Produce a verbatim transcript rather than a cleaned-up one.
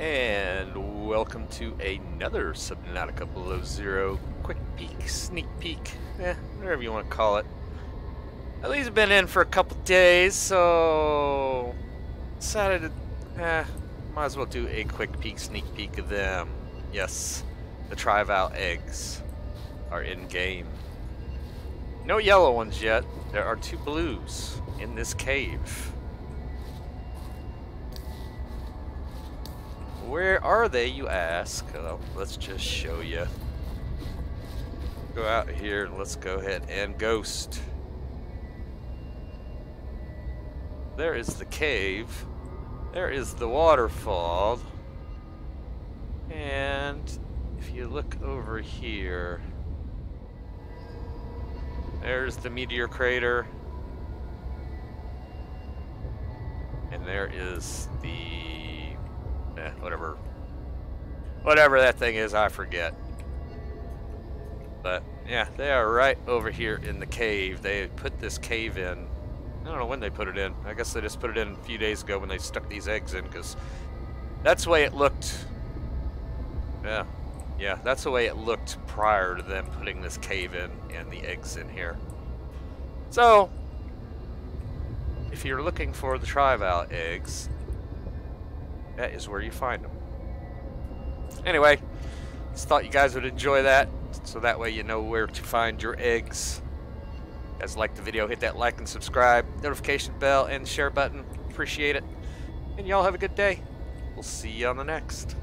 And welcome to another Subnautica Below Zero quick peek, sneak peek, eh, whatever you want to call it. At least I've been in for a couple days, so decided to, eh, might as well do a quick peek, sneak peek of them. Yes, the Trivalve eggs are in game. No yellow ones yet. There are two blues in this cave. Where are they, you ask? Oh, let's just show you. Go out here and let's go ahead and ghost. There is the cave. There is the waterfall. And if you look over here, there's the meteor crater. And there is the Eh, whatever whatever that thing is, I forget. But yeah, they are right over here in the cave. They put this cave in, I don't know when they put it in. I guess they just put it in a few days ago when they stuck these eggs in, because that's the way it looked. Yeah, yeah, that's the way it looked prior to them putting this cave in and the eggs in here. So if you're looking for the Trivalve eggs, that is where you find them. Anyway, just thought you guys would enjoy that, so that way you know where to find your eggs. If you guys like the video, hit that like and subscribe, notification bell, and share button. Appreciate it. And y'all have a good day. We'll see you on the next.